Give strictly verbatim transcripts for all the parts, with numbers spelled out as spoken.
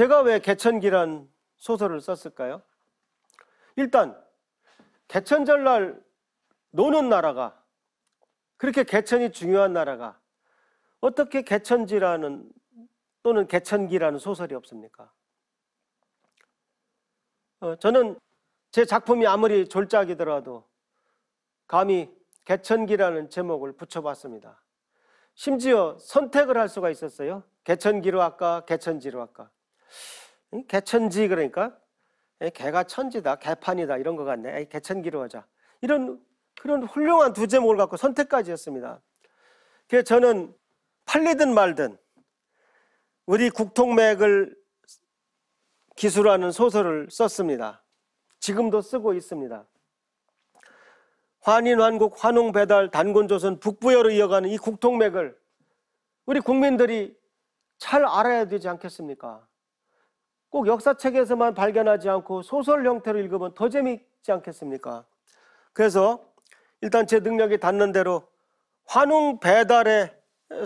제가 왜 개천기란 소설을 썼을까요? 일단 개천절날 노는 나라가, 그렇게 개천이 중요한 나라가 어떻게 개천지라는 또는 개천기라는 소설이 없습니까? 어, 저는 제 작품이 아무리 졸작이더라도 감히 개천기라는 제목을 붙여봤습니다. 심지어 선택을 할 수가 있었어요. 개천기로 할까, 개천지로 할까. 개천지 그러니까 개가 천지다, 개판이다 이런 것 같네. 에이, 개천기로 하자. 이런 그런 훌륭한 두 제목을 갖고 선택까지 했습니다. 그래서 저는 팔리든 말든 우리 국통맥을 기술하는 소설을 썼습니다. 지금도 쓰고 있습니다. 환인환국, 환웅배달, 단군조선, 북부여로 이어가는 이 국통맥을 우리 국민들이 잘 알아야 되지 않겠습니까? 꼭 역사책에서만 발견하지 않고 소설 형태로 읽으면 더 재미있지 않겠습니까? 그래서 일단 제 능력이 닿는 대로 환웅배달의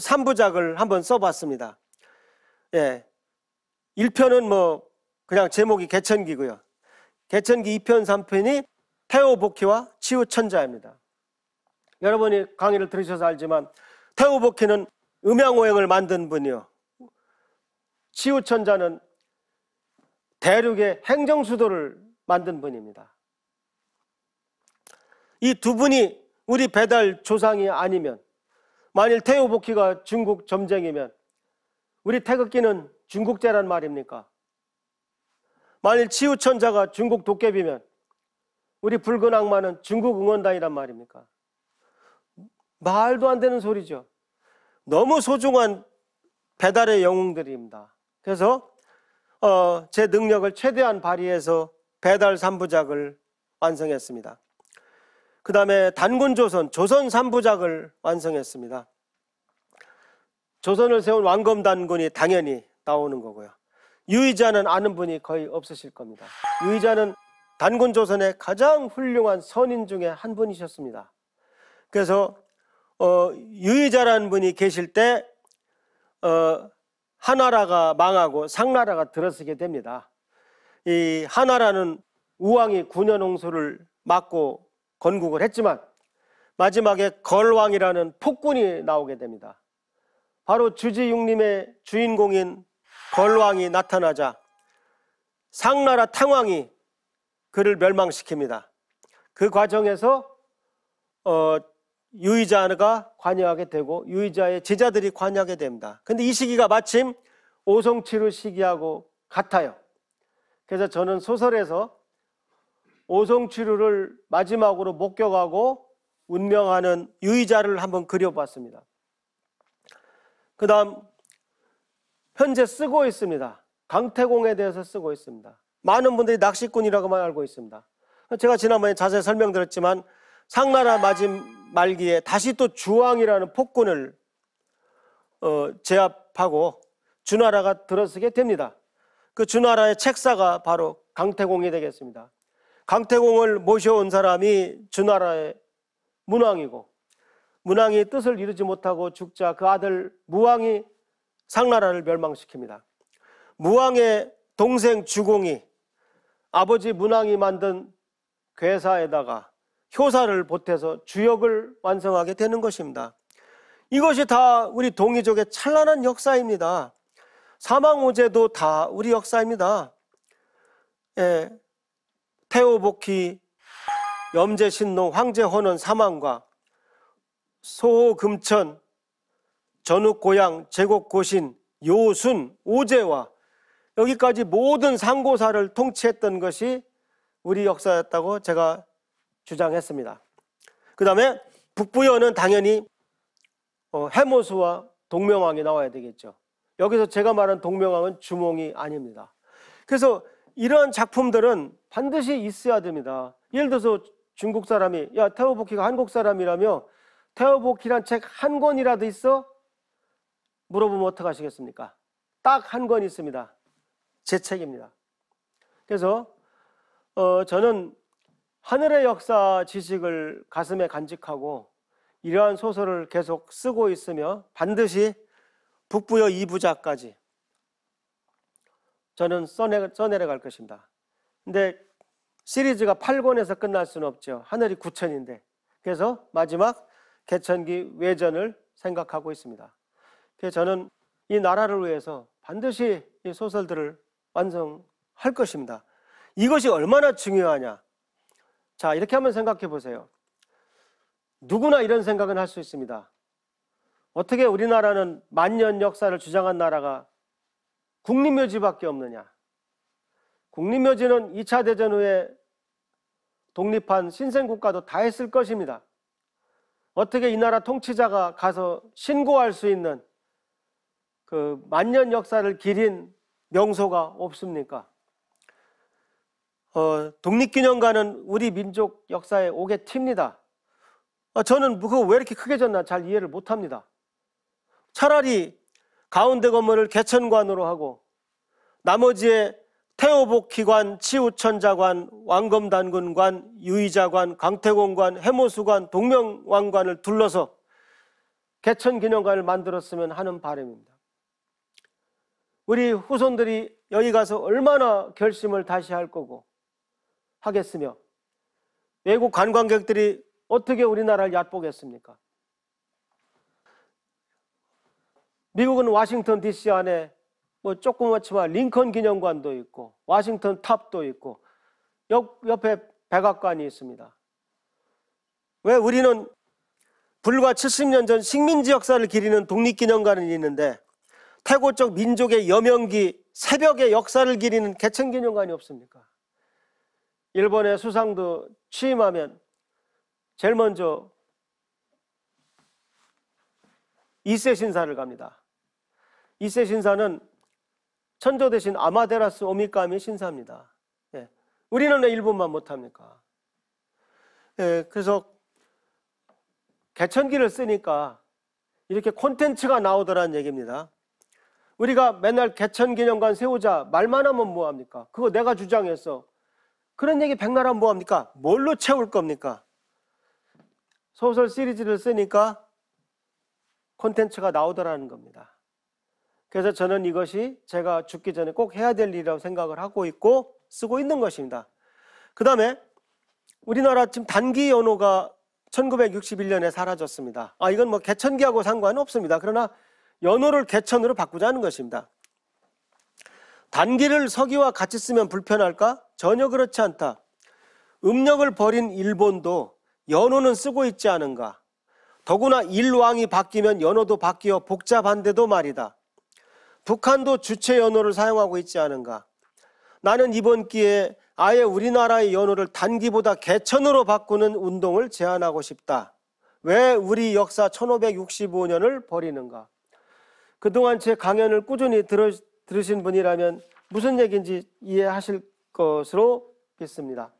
삼부작을 한번 써봤습니다. 예, 일 편은 뭐 그냥 제목이 개천기고요. 개천기 이 편, 삼 편이 태호복희와 치우천자입니다. 여러분이 강의를 들으셔서 알지만 태호복희는 음양오행을 만든 분이요, 치우천자는 대륙의 행정수도를 만든 분입니다. 이 두 분이 우리 배달 조상이 아니면, 만일 태호복희가 중국 점쟁이면 우리 태극기는 중국제란 말입니까? 만일 치우천자가 중국 도깨비면 우리 붉은 악마는 중국 응원단이란 말입니까? 말도 안 되는 소리죠. 너무 소중한 배달의 영웅들입니다. 그래서 어, 제 능력을 최대한 발휘해서 배달 삼부작을 완성했습니다. 그 다음에 단군조선, 조선 삼부작을 완성했습니다. 조선을 세운 왕검단군이 당연히 나오는 거고요. 유의자는 아는 분이 거의 없으실 겁니다. 유의자는 단군조선의 가장 훌륭한 선인 중에 한 분이셨습니다. 그래서 어, 유의자라는 분이 계실 때 어, 하나라가 망하고 상나라가 들어서게 됩니다. 이 하나라는 우왕이 구 년 홍수를 막고 건국을 했지만 마지막에 걸왕이라는 폭군이 나오게 됩니다. 바로 주지육림의 주인공인 걸왕이 나타나자 상나라 탕왕이 그를 멸망시킵니다. 그 과정에서 어, 유의자가 관여하게 되고 유의자의 제자들이 관여하게 됩니다. 근데 이 시기가 마침 오성치루 시기하고 같아요. 그래서 저는 소설에서 오성치루를 마지막으로 목격하고 운명하는 유의자를 한번 그려봤습니다. 그 다음 현재 쓰고 있습니다. 강태공에 대해서 쓰고 있습니다. 많은 분들이 낚시꾼이라고만 알고 있습니다. 제가 지난번에 자세히 설명드렸지만 상나라 마지막 말기에 다시 또 주왕이라는 폭군을 어, 제압하고 주나라가 들어서게 됩니다. 그 주나라의 책사가 바로 강태공이 되겠습니다. 강태공을 모셔온 사람이 주나라의 문왕이고, 문왕이 뜻을 이루지 못하고 죽자 그 아들 무왕이 상나라를 멸망시킵니다. 무왕의 동생 주공이 아버지 문왕이 만든 괴사에다가 효사를 보태서 주역을 완성하게 되는 것입니다. 이것이 다 우리 동이족의 찬란한 역사입니다. 사망오제도 다 우리 역사입니다. 예, 태호복희, 염제신농, 황제헌원 사망과 소호금천, 전욱고양, 제곡고신, 요순, 오제와 여기까지 모든 상고사를 통치했던 것이 우리 역사였다고 제가 주장했습니다. 그 다음에 북부여는 당연히 해모수와 동명왕이 나와야 되겠죠. 여기서 제가 말한 동명왕은 주몽이 아닙니다. 그래서 이러한 작품들은 반드시 있어야 됩니다. 예를 들어서 중국 사람이 야 태호복희가 한국 사람이라며 태호복희란 책 한 권이라도 있어? 물어보면 어떡하시겠습니까? 딱 한 권 있습니다. 제 책입니다. 그래서 어, 저는 하늘의 역사 지식을 가슴에 간직하고 이러한 소설을 계속 쓰고 있으며 반드시 북부여 이 부작까지 저는 써내, 써내려갈 것입니다. 근데 시리즈가 팔 권에서 끝날 수는 없죠. 하늘이 구천인데. 그래서 마지막 개천기 외전을 생각하고 있습니다. 그래서 저는 이 나라를 위해서 반드시 이 소설들을 완성할 것입니다. 이것이 얼마나 중요하냐. 자, 이렇게 한번 생각해 보세요. 누구나 이런 생각은 할 수 있습니다. 어떻게 우리나라는 만년 역사를 주장한 나라가 국립묘지밖에 없느냐. 국립묘지는 이 차 대전 후에 독립한 신생국가도 다 했을 것입니다. 어떻게 이 나라 통치자가 가서 신고할 수 있는 그 만년 역사를 기린 명소가 없습니까? 어, 독립기념관은 우리 민족 역사의 옥에 튑니다. 어, 저는 그거 왜 이렇게 크게 졌나 잘 이해를 못합니다. 차라리 가운데 건물을 개천관으로 하고 나머지에 태호복기관, 치우천자관, 왕검단군관, 유의자관, 강태공관, 해모수관, 동명왕관을 둘러서 개천기념관을 만들었으면 하는 바람입니다. 우리 후손들이 여기 가서 얼마나 결심을 다시 할 거고 하겠으며 외국 관광객들이 어떻게 우리나라를 얕보겠습니까? 미국은 워싱턴 디씨 안에 뭐 조그맣지만 링컨 기념관도 있고 워싱턴 탑도 있고 옆, 옆에 백악관이 있습니다. 왜 우리는 불과 칠십 년 전 식민지 역사를 기리는 독립기념관은 있는데 태고적 민족의 여명기 새벽의 역사를 기리는 개천기념관이 없습니까? 일본의 수상도 취임하면 제일 먼저 이 세 신사를 갑니다. 이 세 신사는 천조 대신 아마데라스오미카미 신사입니다. 예. 우리는 왜 일본만 못합니까? 예, 그래서 개천기를 쓰니까 이렇게 콘텐츠가 나오더라는 얘기입니다. 우리가 맨날 개천기념관 세우자 말만 하면 뭐합니까? 그거 내가 주장했어. 그런 얘기 백날 하면 뭐합니까? 뭘로 채울 겁니까? 소설 시리즈를 쓰니까 콘텐츠가 나오더라는 겁니다. 그래서 저는 이것이 제가 죽기 전에 꼭 해야 될 일이라고 생각을 하고 있고 쓰고 있는 것입니다. 그 다음에 우리나라 지금 단기 연호가 천구백육십일 년에 사라졌습니다. 아, 이건 뭐 개천기하고 상관은 없습니다. 그러나 연호를 개천으로 바꾸자는 것입니다. 단기를 서기와 같이 쓰면 불편할까? 전혀 그렇지 않다. 음력을 버린 일본도 연호는 쓰고 있지 않은가? 더구나 일왕이 바뀌면 연호도 바뀌어 복잡한데도 말이다. 북한도 주체 연호를 사용하고 있지 않은가? 나는 이번 기회에 아예 우리나라의 연호를 단기보다 개천으로 바꾸는 운동을 제안하고 싶다. 왜 우리 역사 천오백육십오 년을 버리는가? 그동안 제 강연을 꾸준히 들어, 들으신 분이라면 무슨 얘기인지 이해하실 것으로 믿습니다.